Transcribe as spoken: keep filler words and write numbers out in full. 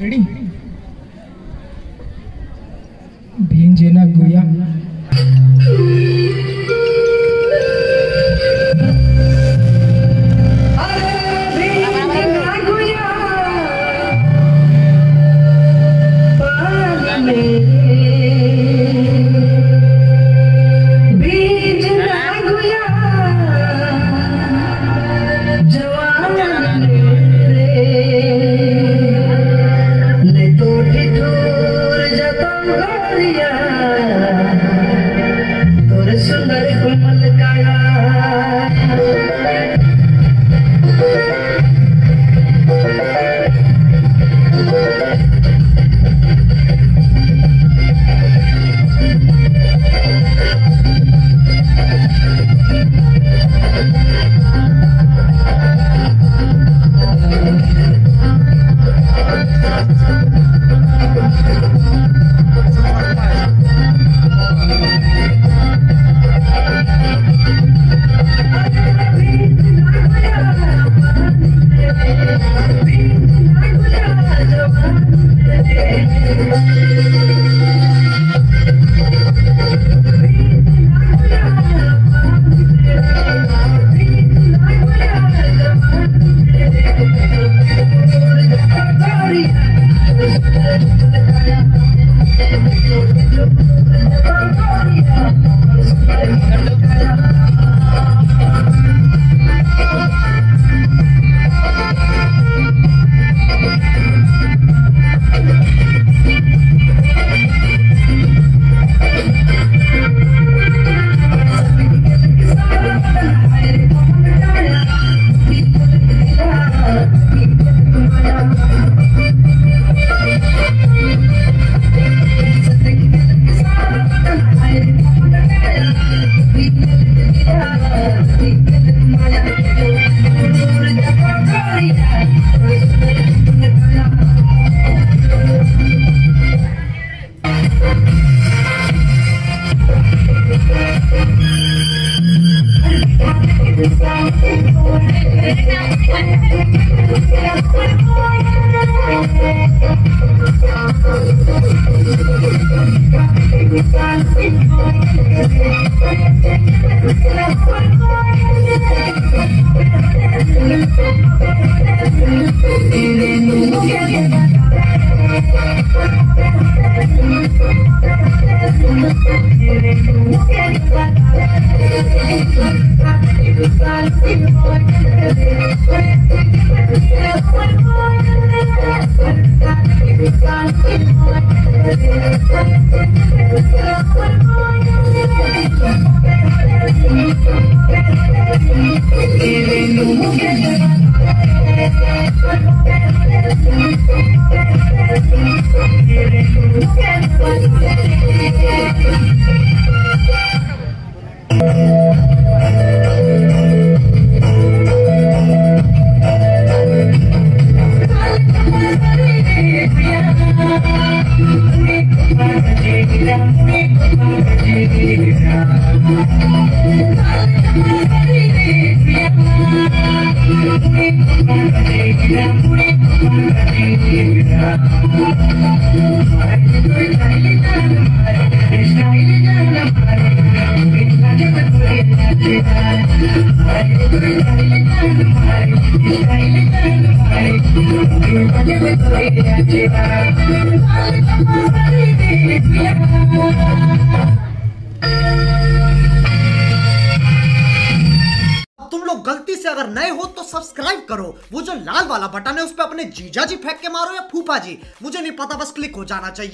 Ready? Bhinjena Guya. वो जो लाल वाला बटन है उस पे अपने जीजा जी फेंक के मारो या फूफा जी, मुझे नहीं पता, बस क्लिक हो जाना चाहिए।